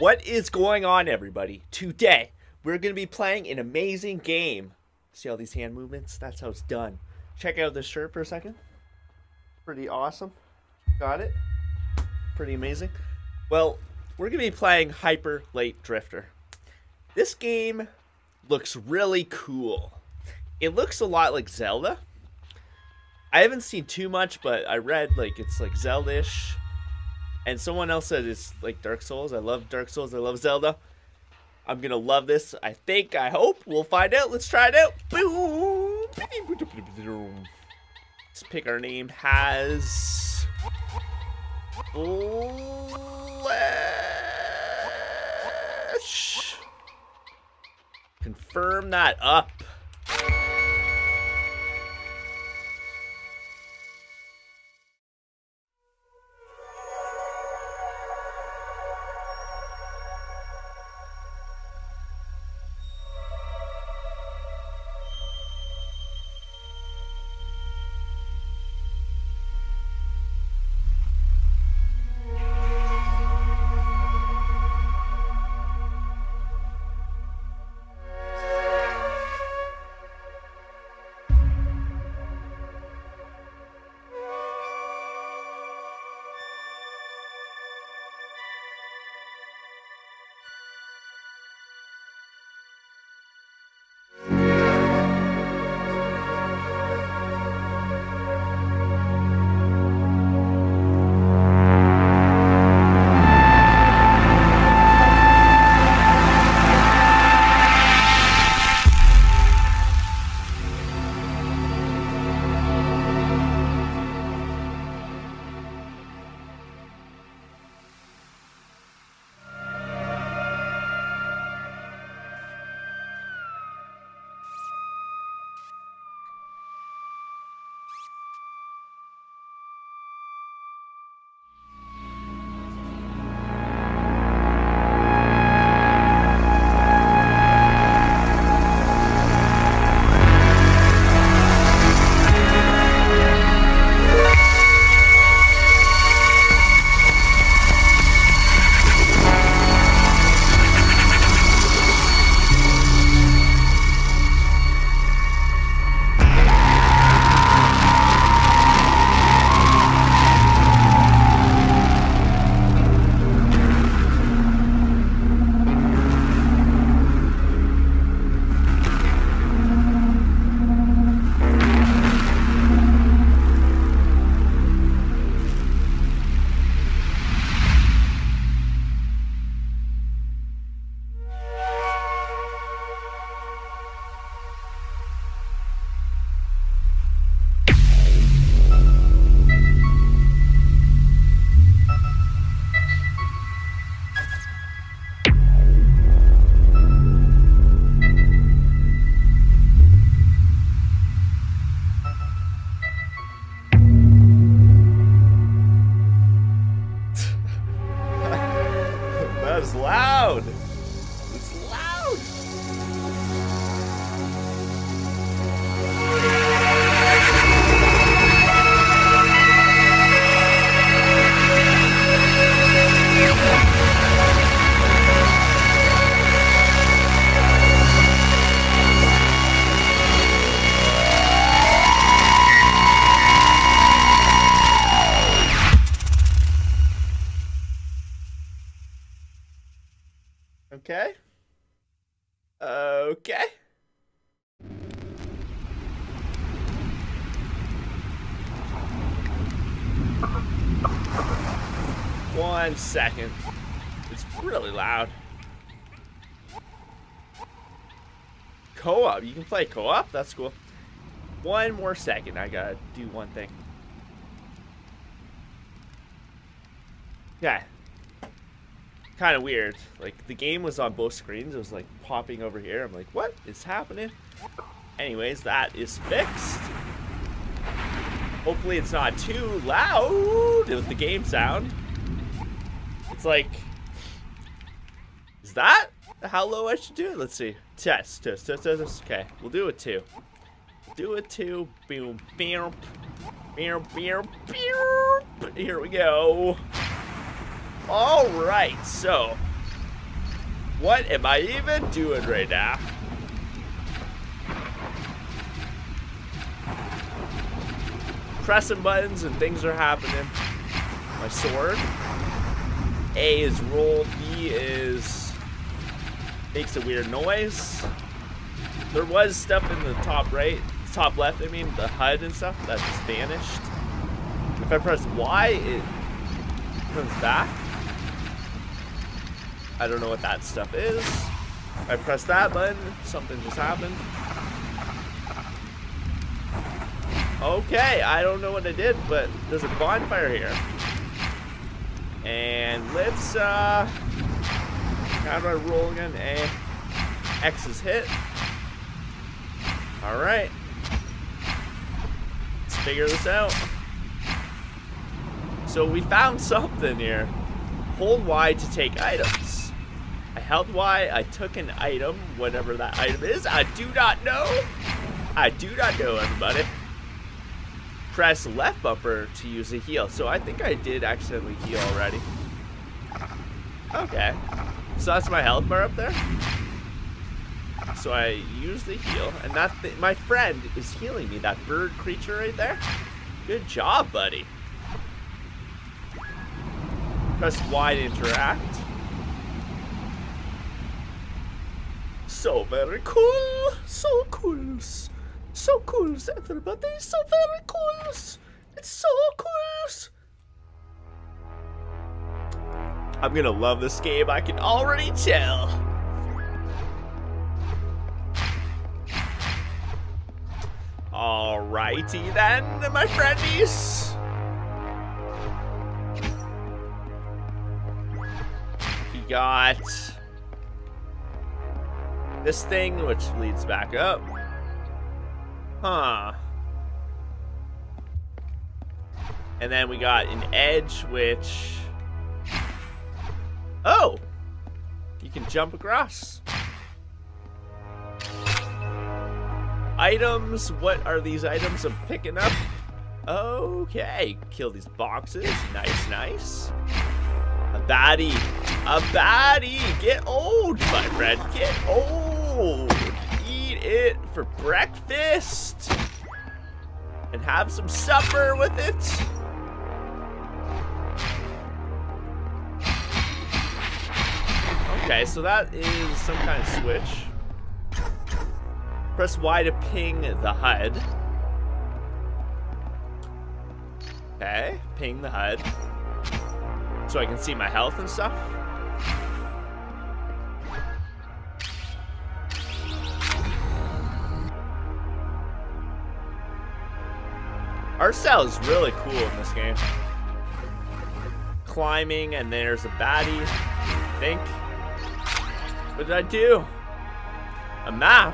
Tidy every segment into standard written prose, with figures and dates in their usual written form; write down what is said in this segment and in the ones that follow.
What is going on, everybody? Today, we're going to be playing an amazing game. See all these hand movements? That's how it's done. Check out this shirt for a second. Pretty awesome. Got it. Pretty amazing. Well, we're going to be playing Hyper Light Drifter. This game looks really cool. It looks a lot like Zelda. I haven't seen too much, but I read like it's like Zelda-ish. And someone else said it's like Dark Souls. I love Dark Souls. I love Zelda. I'm going to love this. I think. I hope. We'll find out. Let's try it out. Boom. Let's pick our name. Has. Flash. Confirm that up. Okay. Okay. One second. It's really loud. Co-op. You can play co-op? That's cool. One more second. I gotta do one thing. Yeah. Kind of weird, like the game was on both screens. It was like popping over here. I'm like, what is happening? Anyways, that is fixed. Hopefully it's not too loud with the game sound. It's like, is that how low I should do it? Let's see. Test. Okay, we'll do it too. Boom, boom, boom, boom, boom. Here we go. All right, so What am I even doing right now? Pressing buttons and things are happening. My sword. A is roll, B is makes a weird noise. There was stuff in the top right, top left, I mean, the HUD and stuff that just vanished. If I press Y, it comes back. I don't know what that stuff is. If I press that button, something just happened. Okay, I don't know what I did, but there's a bonfire here. And let's, how do I roll again? A, X is hit. All right, let's figure this out. So we found something here. Hold Y to take items. I held Y, I took an item, whatever that item is. I do not know. I do not know, everybody. Press left bumper to use a heal. So I think I did accidentally heal already. Okay. So that's my health bar up there. So I used the heal, and that my friend is healing me. That bird creature right there. Good job, buddy. Press Y to interact. So very cool. So cool. So cool, everybody. So very cool. It's so cool. I'm gonna love this game. I can already tell. Alrighty then, my friendies. He got this thing, which leads back up. Huh. And then we got an edge, which... Oh! You can jump across. Items. What are these items I'm picking up? Okay. Kill these boxes. Nice, nice. A baddie. A baddie. Get old, my friend. Get old. It for breakfast and have some supper with it. Okay, so that is some kind of switch. Press Y to ping the HUD. Okay, ping the HUD so I can see my health and stuff. Our cell is really cool in this game. Climbing, and there's a baddie, I think. What did I do? A map.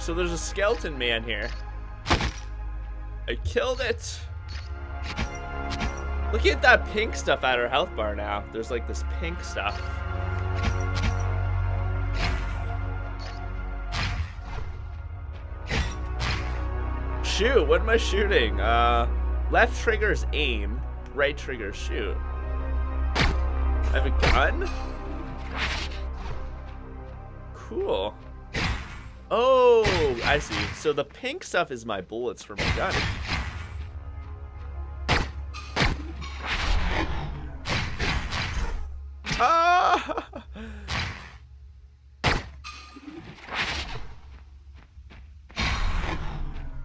So there's a skeleton man here. I killed it. Look at that pink stuff at our health bar now. There's like this pink stuff. Shoot, what am I shooting? Left trigger is aim, right trigger is shoot. I have a gun? Cool. Oh, I see. So the pink stuff is my bullets for my gun. Ah!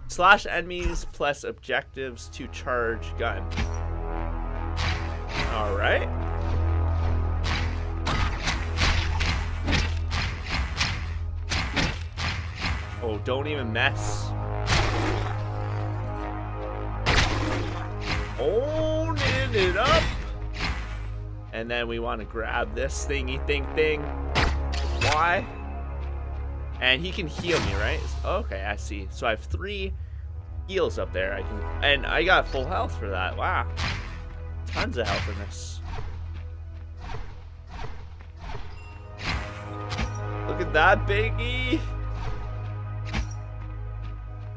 Slash enemies plus objectives to charge gun. All right. Oh, don't even mess. Owning it up. And then we want to grab this thingy thing thing. Why? And he can heal me, right? Okay, I see. So I have 3 heals up there. I can, and I got full health for that. Wow, tons of health in this. Look at that, biggie.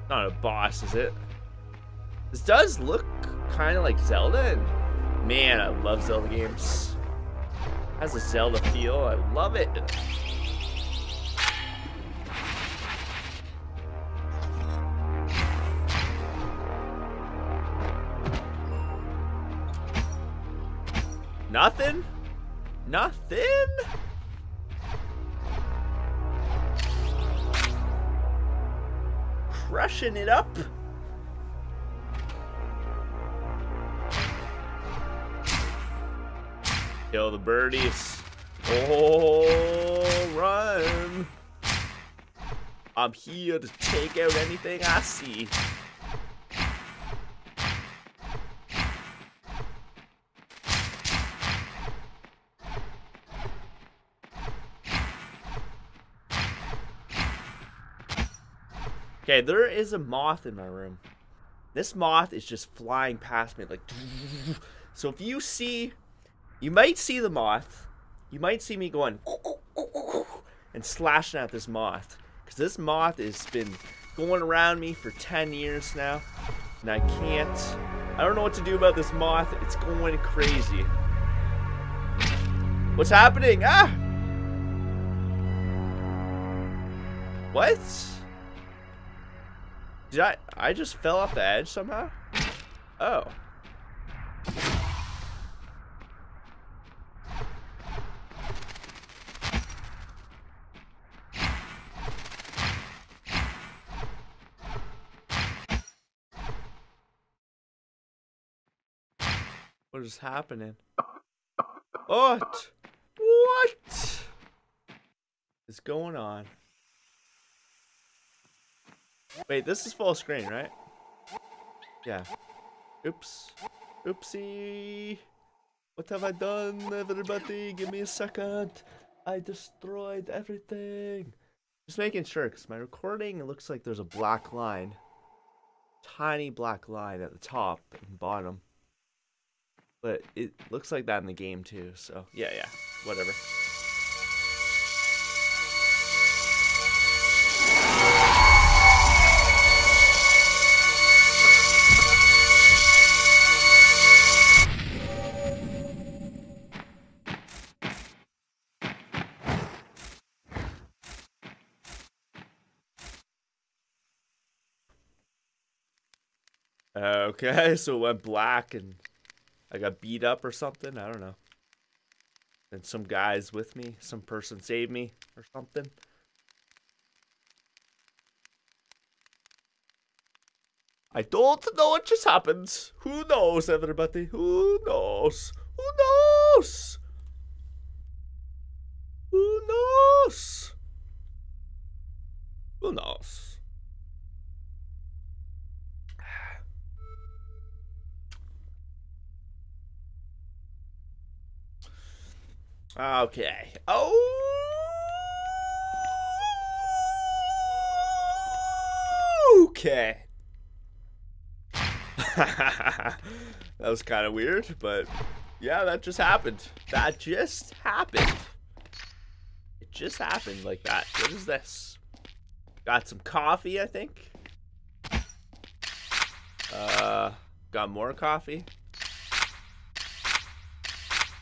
Not a boss, is it? This does look kind of like Zelda, and man, I love Zelda games. Has a Zelda feel. I love it. Nothing? Nothing? Crushing it up. Kill the birdies. Oh, run. I'm here to take out anything I see. Okay, there is a moth in my room. This moth is just flying past me like. So if you see, you might see the moth. You might see me going and slashing at this moth, because this moth has been going around me for 10 years now, and I can't. I don't know what to do about this moth. It's going crazy. What's happening? Ah! What? Did I just fell off the edge somehow? Oh. What is happening? What? What is going on? Wait, this is full screen, right? Yeah. Oops. Oopsie. What have I done, everybody? Give me a second. I destroyed everything. Just making sure, because my recording, it looks like there's a black line. Tiny black line at the top and bottom. But it looks like that in the game, too. So, yeah. Whatever. Okay, so it went black and I got beat up or something. I don't know. And some guy's with me. Some person saved me or something. I don't know what just happened. Who knows, everybody? Who knows? Who knows? Who knows? Who knows? Okay. Oh. Okay. That was kind of weird, but yeah, that just happened. That just happened. It just happened like that. What is this? Got some coffee, I think. Got more coffee.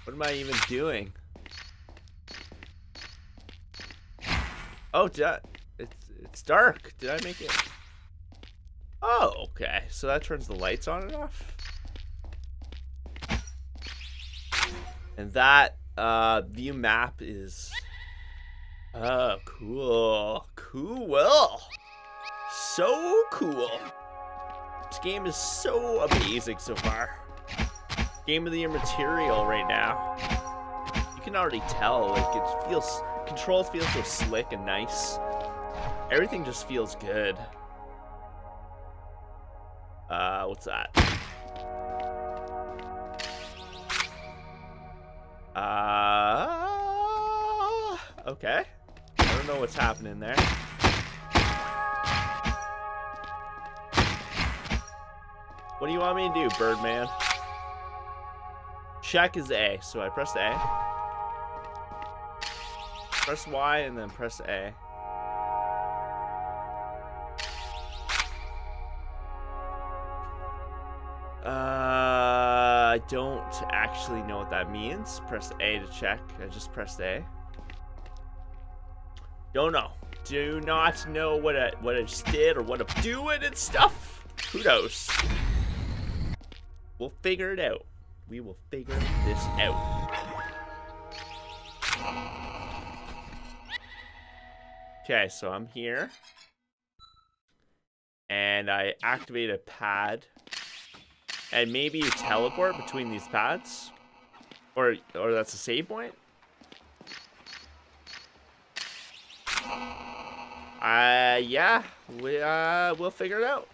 What am I even doing? Oh, it's dark. Did I make it? Oh, okay. So that turns the lights on and off. And that view map is... Oh, cool. Cool. So cool. This game is so amazing so far. Game of the Year material right now. You can already tell. Like, it feels... Controls feel so slick and nice. Everything just feels good. What's that? Okay. I don't know what's happening there. What do you want me to do, Birdman? Check is A, so I press A. Press Y and then press A. I don't actually know what that means. Press A to check. I just pressed A. Don't know. Do not know what I just did or what I'm doing and stuff. Who knows? We'll figure it out. We will figure this out. Okay, so I'm here. And I activate a pad. And maybe you teleport between these pads. Or that's a save point. Yeah. We'll figure it out.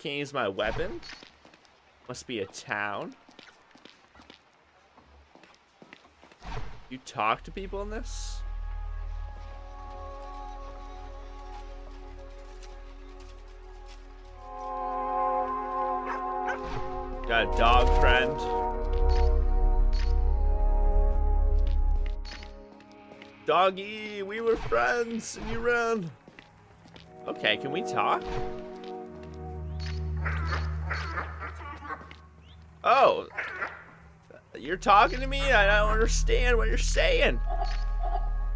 Can't use my weapon. Must be a town. You talk to people in this? Got a dog friend. Doggy, we were friends and you ran. Okay, can we talk? Oh, you're talking to me? I don't understand what you're saying.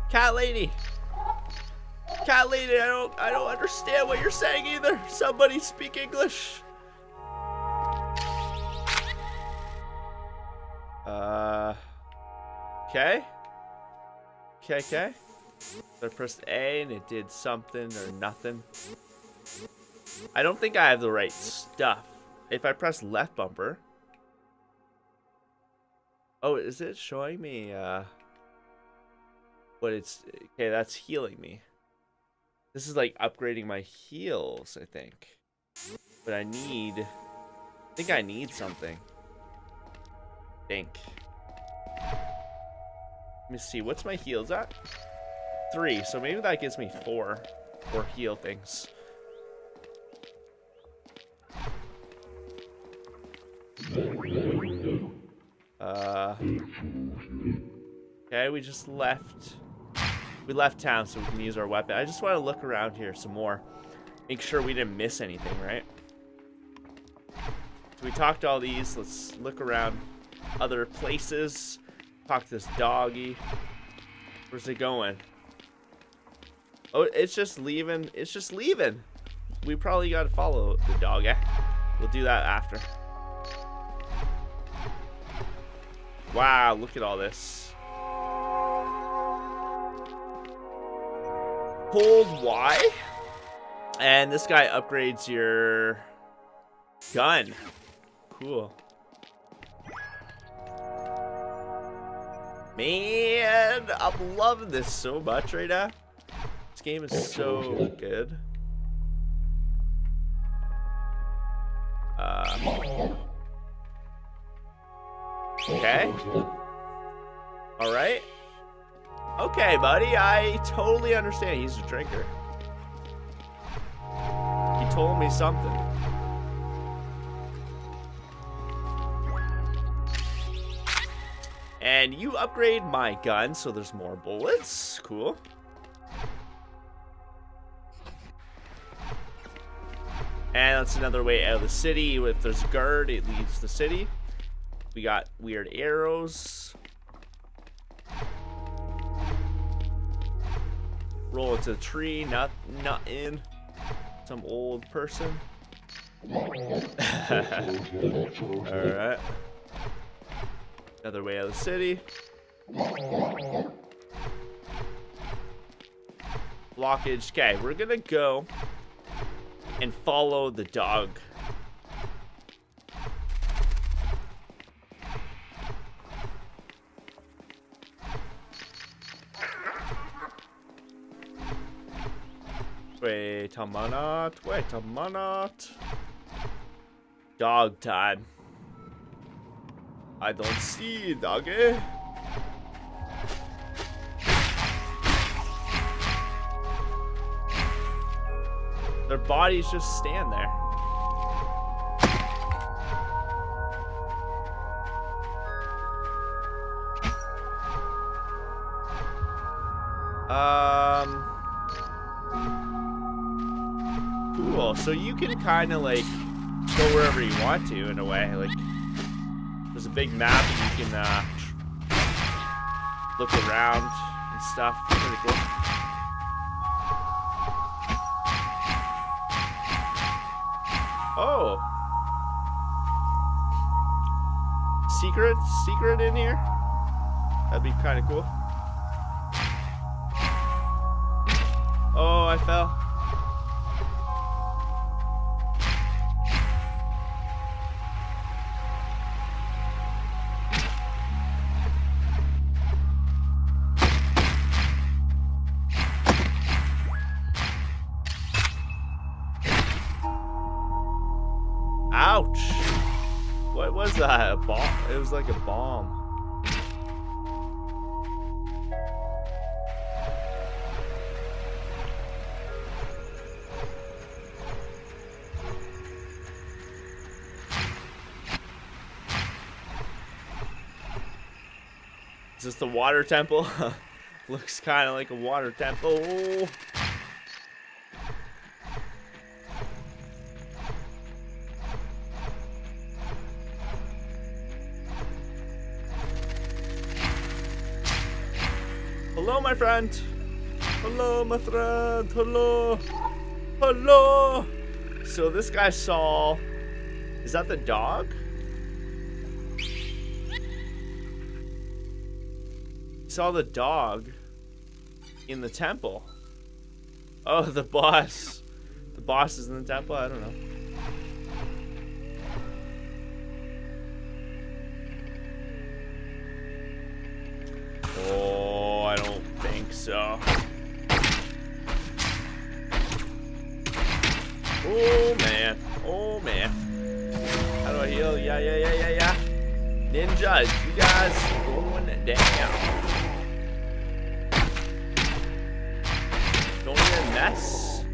Cat lady, I don't understand what you're saying either. Somebody speak English. Okay. So I pressed A and it did something or nothing. I don't think I have the right stuff. If I press left bumper. Oh, is it showing me, what it's, okay, that's healing me. This is like upgrading my heals, I think. But I think I need something. Let me see, what's my heals at? 3, so maybe that gives me 4 heal things. Okay, we just left. We left town so we can use our weapon. I just want to look around here some more. Make sure we didn't miss anything, right? So we talked to all these. Let's look around other places. Talk to this doggy. Where's it going? Oh, it's just leaving. It's just leaving. We probably got to follow the dog. Eh? We'll do that after. Wow, look at all this. Hold Y. And this guy upgrades your gun. Cool. Man, I'm loving this so much right now. This game is so good. Okay. All right. Okay, buddy. I totally understand. He's a drinker. He told me something. And you upgrade my gun, so there's more bullets. Cool. And that's another way out of the city. If there's a guard, it leaves the city. We got weird arrows. Roll into a tree, nothing. Some old person. Alright. Another way out of the city. Blockage. Okay, we're gonna go and follow the dog. Wait a minute. Dog time. I don't see doggy. Their bodies just stand there. Cool. So you can kind of like go wherever you want to, in a way. Like, there's a big map that you can look around and stuff. It's pretty cool. Oh. Secret in here? That'd be kind of cool. Oh, I fell. Ouch! What was that? A bomb? It was like a bomb. Is this the water temple? Looks kind of like a water temple. Hello, my friend. Hello, my friend. Hello. Hello. So this guy saw... Is that the dog? Saw the dog in the temple. Oh, the boss. The boss is in the temple? I don't know. Oh, I don't think so. Oh, man. Oh, man. How do I heal? Yeah. Ninjas, you guys going down. Don't even mess.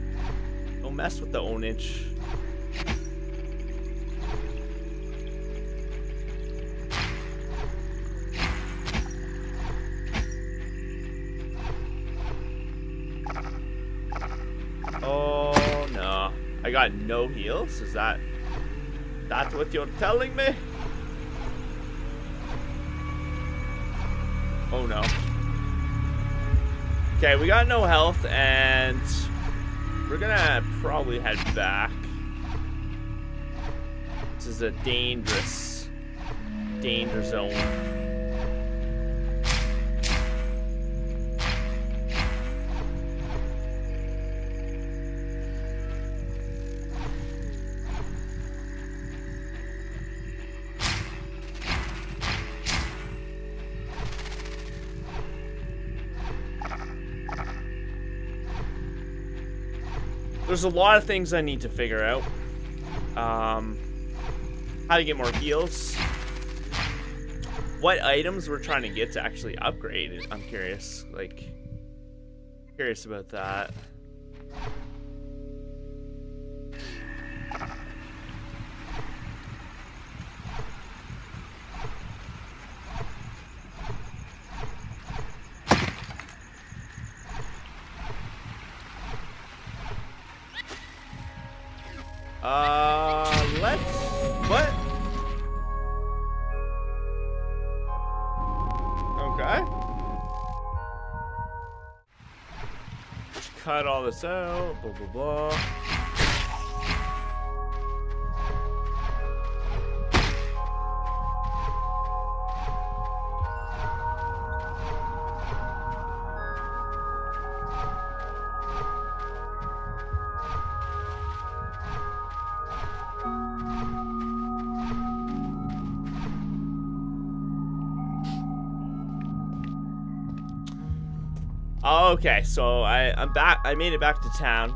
Don't mess with the ownage. Oh no. I got no heals? Is that what you're telling me? Oh no. Okay, we got no health, and we're gonna probably head back. This is a dangerous, danger zone. There's a lot of things I need to figure out. How to get more heals. What items we're trying to get to actually upgrade it. I'm curious. Like, curious about that. Let's... What? Okay. Cut all this out, blah, blah, blah. Okay, so I'm back. I made it back to town,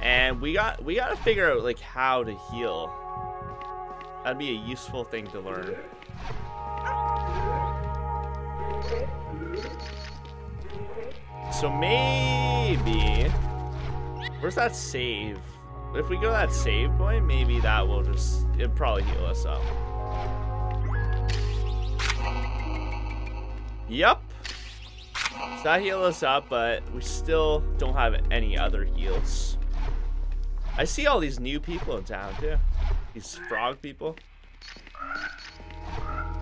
and we got to figure out like how to heal. That'd be a useful thing to learn. So maybe where's that save? If we go to that save point, maybe that will just it'll probably heal us up. Yup. So that healed us up, but we still don't have any other heals. I see all these new people in town, too. These frog people. I'm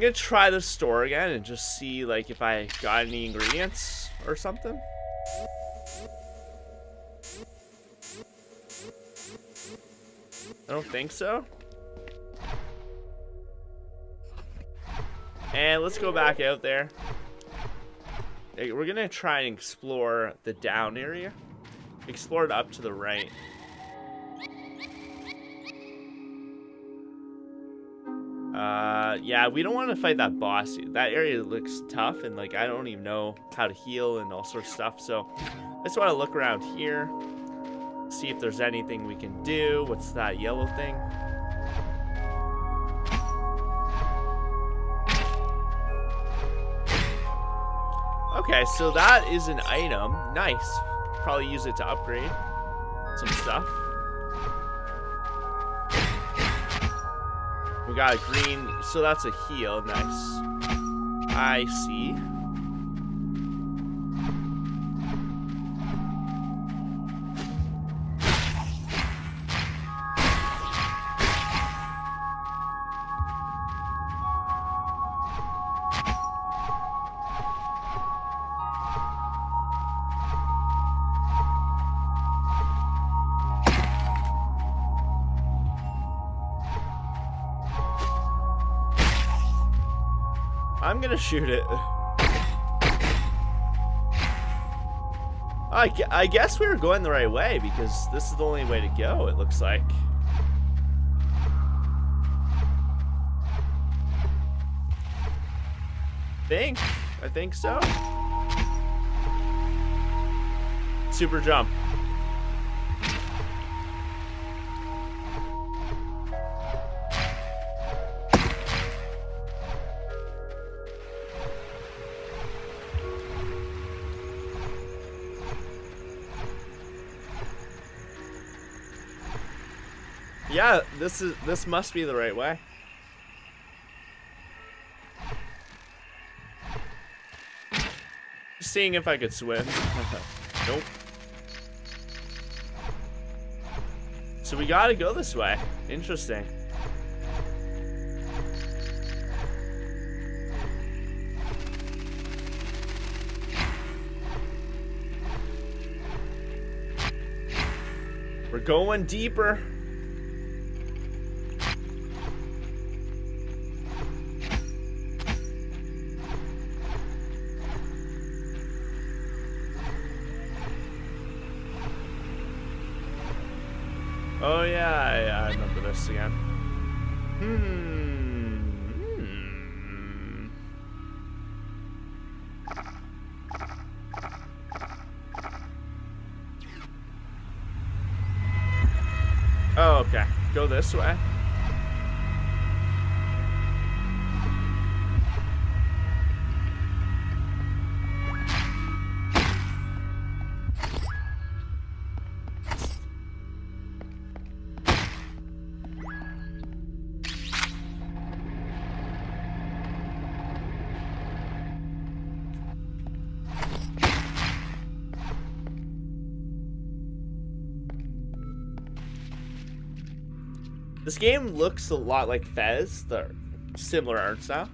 gonna try the store again and just see like if I got any ingredients or something. I don't think so. And let's go back out there. We're gonna try and explore the down area. Explore it up to the right. Yeah, we don't want to fight that boss. That area looks tough, and like I don't even know how to heal and all sorts of stuff. So I just want to look around here, see if there's anything we can do. What's that yellow thing? Okay, so that is an item. Nice. Probably use it to upgrade some stuff. We got a green, so that's a heal. Nice. I see. I'm gonna shoot it. I guess we were going the right way because this is the only way to go, it looks like. I think so. Super jump. Yeah, this must be the right way. Just seeing if I could swim. Nope. So we gotta go this way. Interesting. We're going deeper. Oh yeah, I remember this again. Oh, okay. Go this way. This game looks a lot like Fez, the similar art style.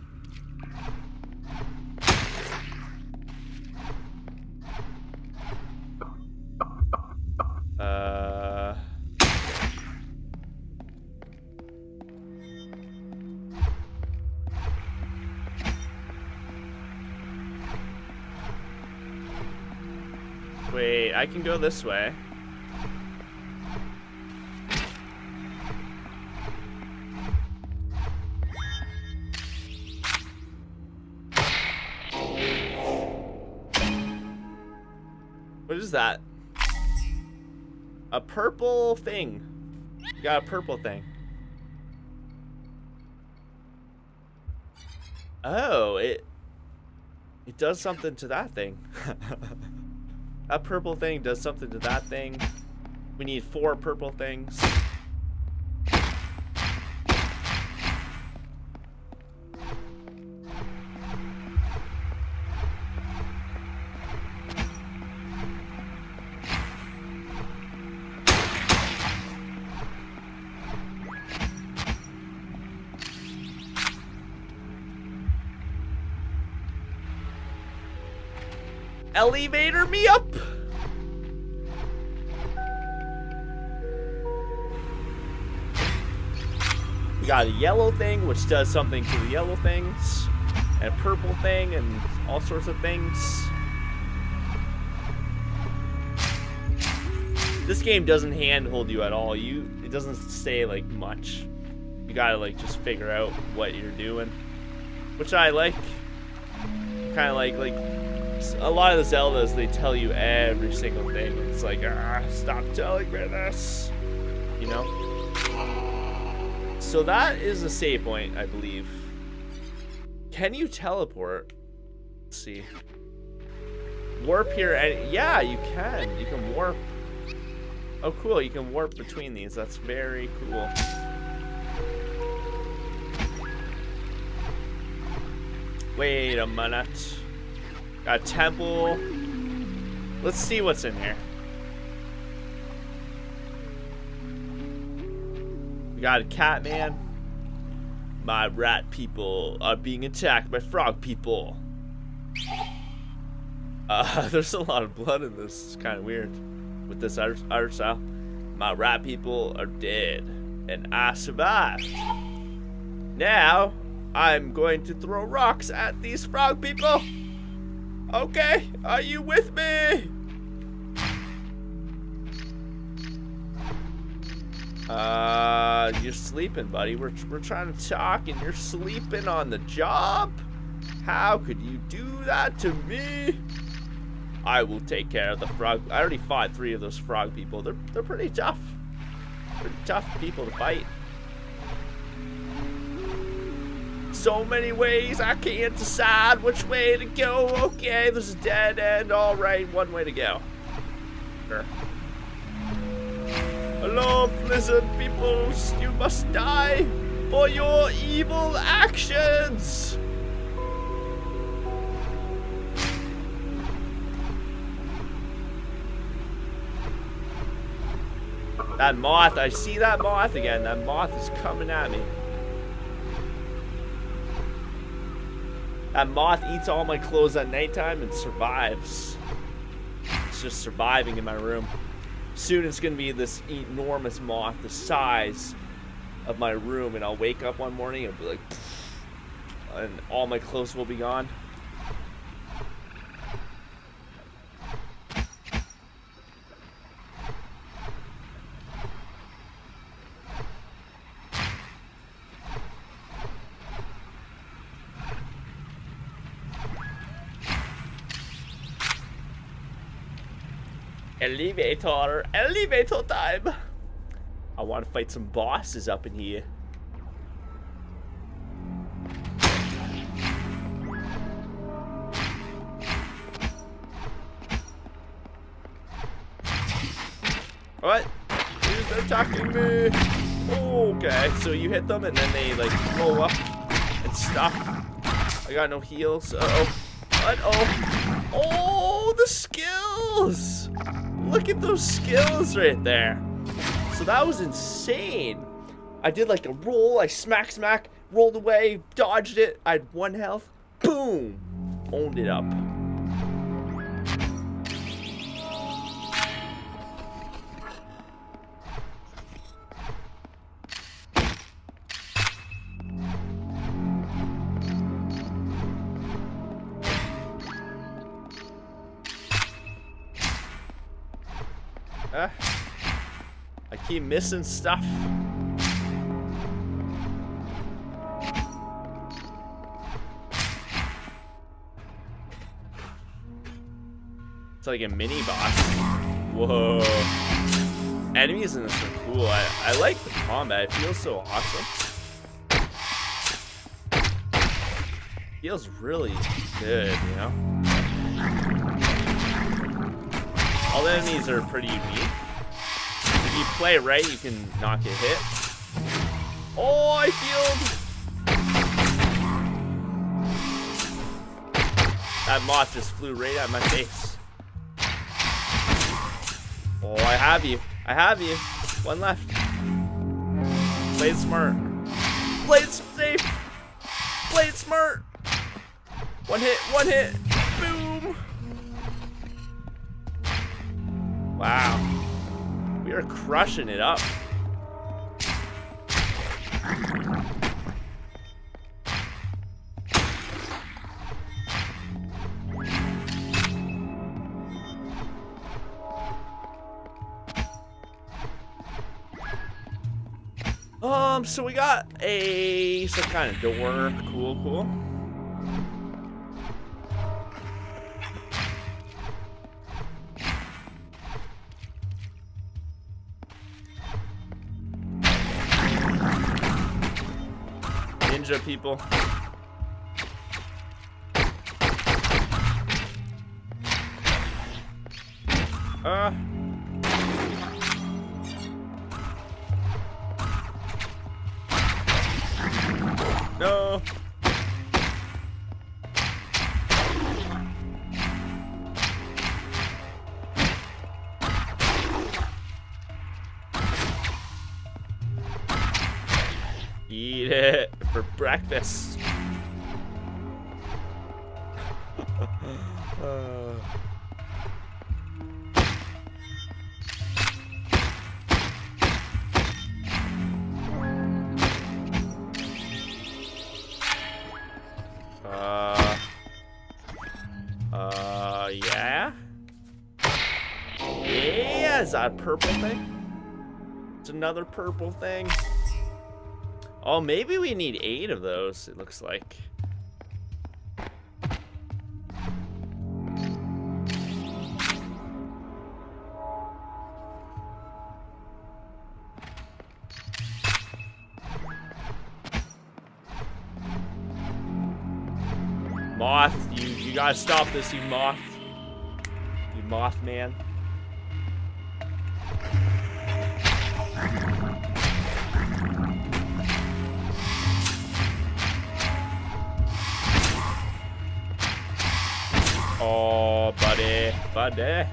Wait, I can go this way. That a purple thing? You got a purple thing. Oh, it does something to that thing. That purple thing does something to that thing. We need 4 purple things. elevator me up. We got a yellow thing, which does something to the yellow things, and a purple thing, and all sorts of things. This game doesn't handhold you at all. It doesn't say like much. You gotta like just figure out what you're doing, which I like. Kind of like a lot of the Zeldas, they tell you every single thing. It's like, ah, stop telling me this, you know. So that is a save point, I believe. Can you teleport? Let's see. Warp here, and yeah, you can. You can warp. Oh, cool. You can warp between these. That's very cool. Wait a minute. Got a temple. Let's see what's in here. We got a cat man. My rat people are being attacked by frog people. There's a lot of blood in this. It's kind of weird with this art style. My rat people are dead, and I survived. Now I'm going to throw rocks at these frog people. Okay, are you with me? You're sleeping, buddy. We're trying to talk and you're sleeping on the job? How could you do that to me? I will take care of the frog. I already fought three of those frog people. They're pretty tough. Pretty tough people to fight. So many ways, I can't decide which way to go. Okay, there's a dead end. All right, one way to go. Sure. Hello, Blizzard peoples. You must die for your evil actions. That moth, I see that moth again. That moth is coming at me. That moth eats all my clothes at nighttime and survives. It's just surviving in my room. Soon it's gonna be this enormous moth the size of my room, and I'll wake up one morning and be like, and all my clothes will be gone. Elevator, elevator time. I want to fight some bosses up in here. What? Dude, they're attacking me. Okay, so you hit them and then they like blow up and stuff. I got no heals. Uh-oh. Uh-oh. Oh, the skills. Look at those skills right there. So that was insane. I did like a roll, I smack, rolled away, dodged it. I had one health, boom, owned it up. I keep missing stuff. It's like a mini boss. Whoa. Enemies in this are cool. I like the combat. It feels so awesome. Feels really good, you know? All the enemies are pretty unique. If you play right, you can not get hit. Oh, I healed! That moth just flew right at my face. Oh, I have you. I have you. One left. Play it smart. Play it safe. Play it smart. One hit. Boom. Wow. We are crushing it up. So we got a some kind of door. Cool, cool. Ninja people. No. Eat it for breakfast. Is that a purple thing? It's another purple thing. Oh, maybe we need 8 of those, it looks like. Moth, you gotta stop this, you moth. You moth man. Oh, buddy, buddy.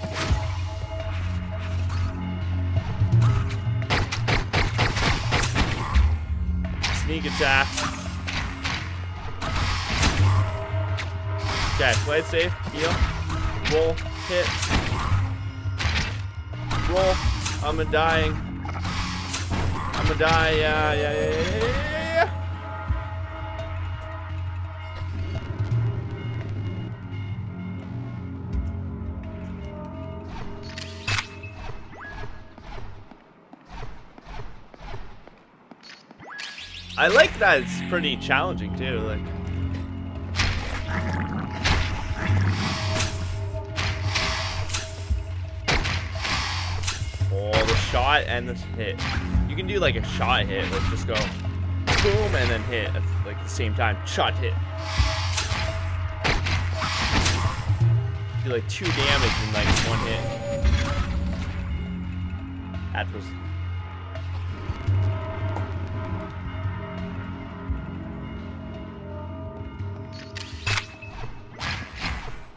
Sneak attack. Okay, play it safe. Heal. Roll. Hit. Roll. I'm a dying. I'm a die. Yeah. I like that it's pretty challenging too, like. Oh, the shot and the hit. You can do like a shot hit, like just go boom and then hit at like the same time. Shot hit. Do like 2 damage in like 1 hit. That was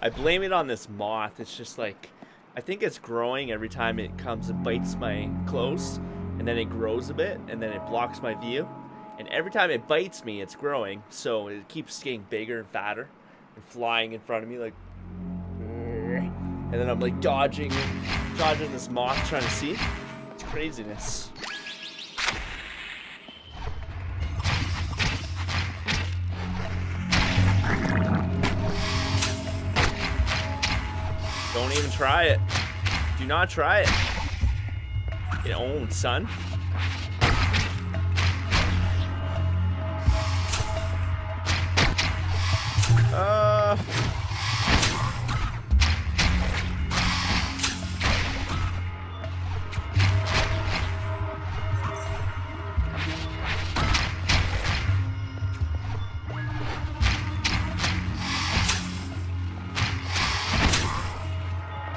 I blame it on this moth. It's just like, I think it's growing every time it comes and bites my clothes, and then it grows a bit, and then it blocks my view. And every time it bites me, it's growing, so it keeps getting bigger and fatter, and flying in front of me like, and then I'm like dodging this moth trying to see. It's craziness. Don't even try it. Do not try it. Get owned, son.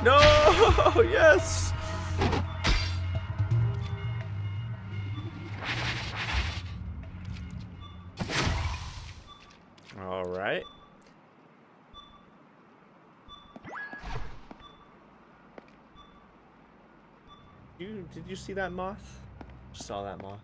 No! Yes! All right. Did you see that moth? Saw that moth.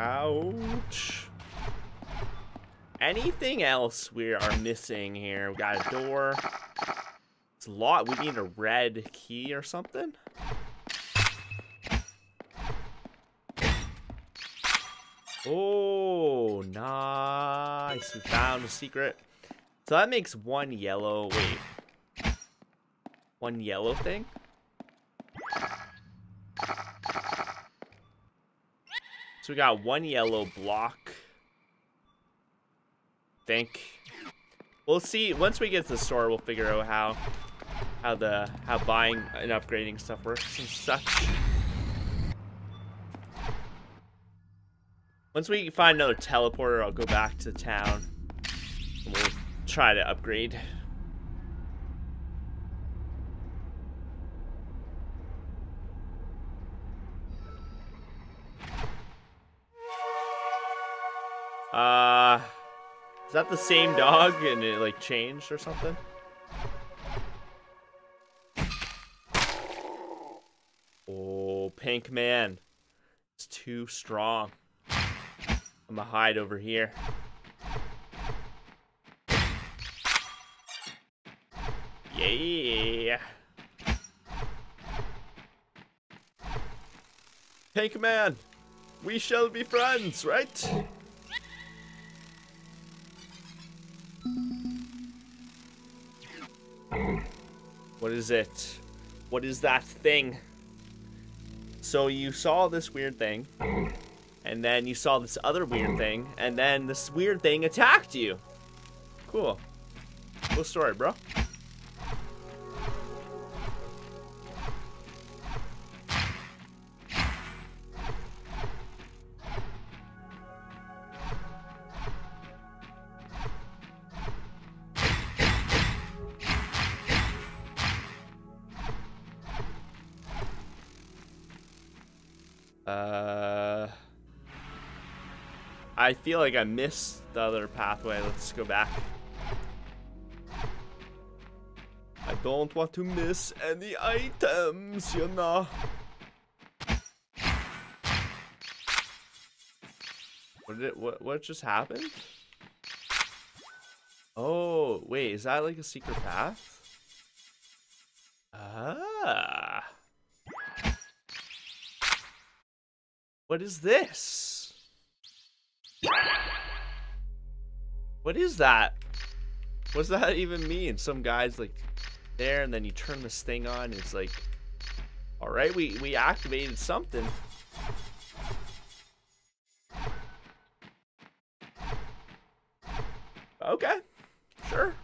Ouch. Anything else we are missing here? We got a door. It's a lot. We need a red key or something. Oh, nice. We found a secret. So that makes one yellow. Wait. One yellow thing? So we got one yellow block. I think. We'll see. Once we get to the store, we'll figure out how buying and upgrading stuff works and such. Once we find another teleporter, I'll go back to town and we'll try to upgrade. Is that the same dog and it like changed or something? Oh, Pink Man. It's too strong. I'm gonna hide over here. Yeah. Pink Man, we shall be friends, right? What is it? What is that thing? So you saw this weird thing. And then you saw this other weird thing, and then this weird thing attacked you. Cool. Cool story, bro. I feel like I missed the other pathway. Let's go back. I don't want to miss any items, you know. What just happened? Oh, wait, is that like a secret path? Ah. What is this? What is that? What does that even mean? Some guy's like there and then you turn this thing on and it's like, all right, we activated something. Okay, sure.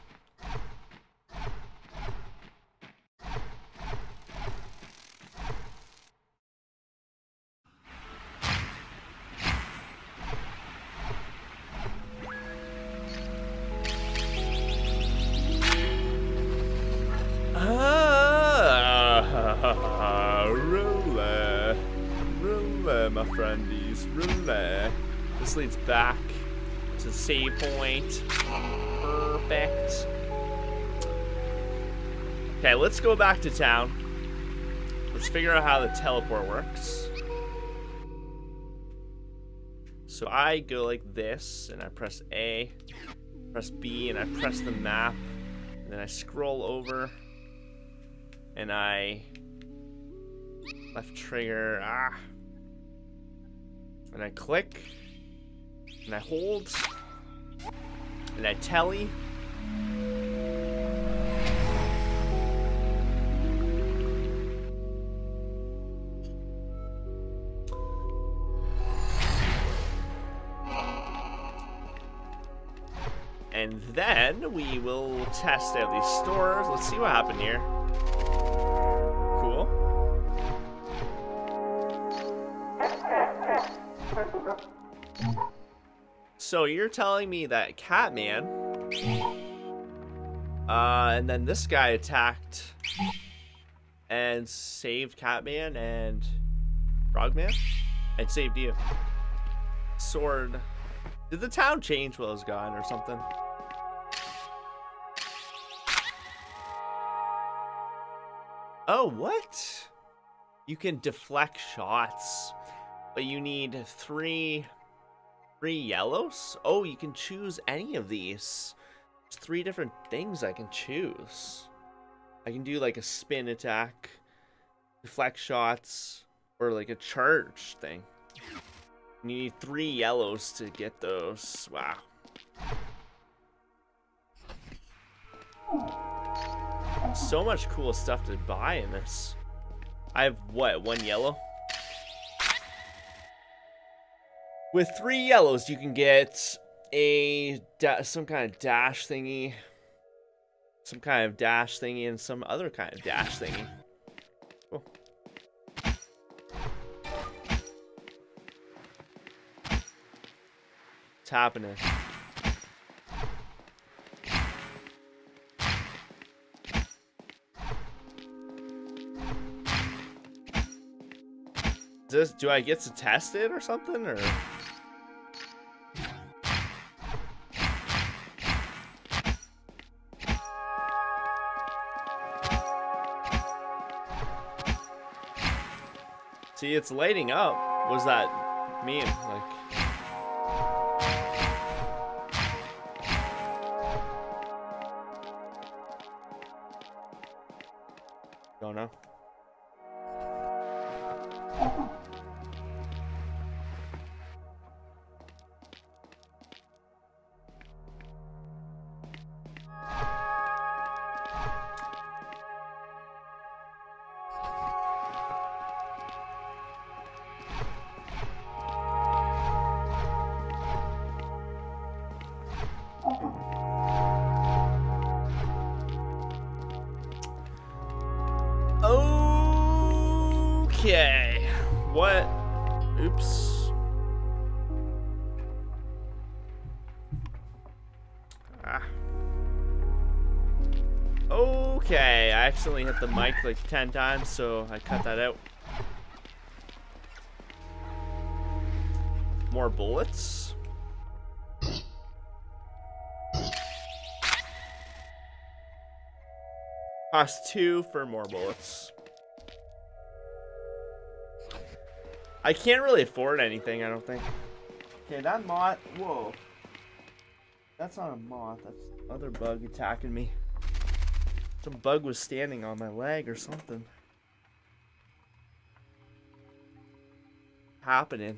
Leads back to the save point. Perfect. Okay, let's go back to town. Let's figure out how the teleport works. So I go like this, and I press A, press B, and I press the map, and then I scroll over, and I left trigger, and I click. And I hold, and I tally. And then we will test out these stores. Let's see what happened here. Cool. So you're telling me that Catman, and then this guy attacked and saved Catman and Frogman and saved you. Sword. Did the town change while I was gone or something? Oh, what? You can deflect shots, but you need 3 Three yellows? Oh, you can choose any of these. There's three different things I can choose. I can do like a spin attack, reflect shots, or like a charge thing. You need three yellows to get those. Wow. So much cool stuff to buy in this. I have, what, one yellow? With three yellows, you can get a some kind of dash thingy, and some other kind of dash thingy. Cool. It's happening. This, do I get to test it or something, or? See, it's lighting up. What does that mean? Like, don't know. Okay, I accidentally hit the mic like 10 times, so I cut that out. More bullets. Cost 2 for more bullets. I can't really afford anything, I don't think. Okay, that moth, whoa. That's not a moth, that's another bug attacking me. Some bug was standing on my leg or something. Happening.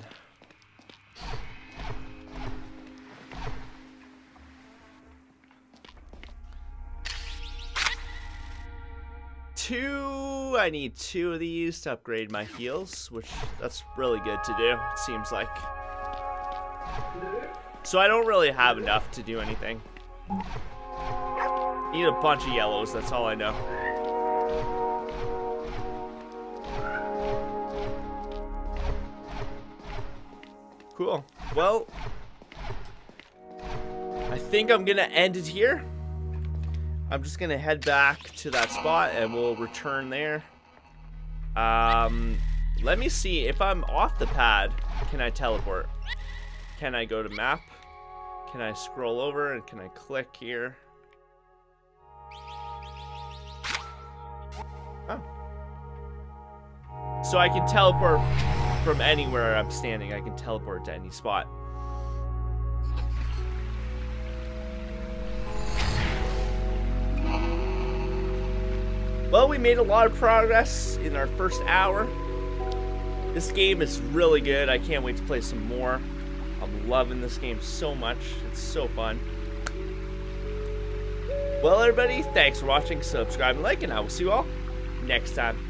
Two, I need 2 of these to upgrade my heals, which that's really good to do, it seems like. So I don't really have enough to do anything. Need a bunch of yellows, that's all I know. Cool. Well, I think I'm gonna end it here. I'm just gonna head back to that spot and we'll return there. Let me see if I'm off the pad. Can I teleport? Can I go to map? Can I scroll over and can I click here? Oh. So I can teleport from anywhere I'm standing. I can teleport to any spot. Well, we made a lot of progress in our first hour. This game is really good. I can't wait to play some more. I'm loving this game so much. It's so fun. Well, everybody, thanks for watching. Subscribe and like, and I will see you all next time.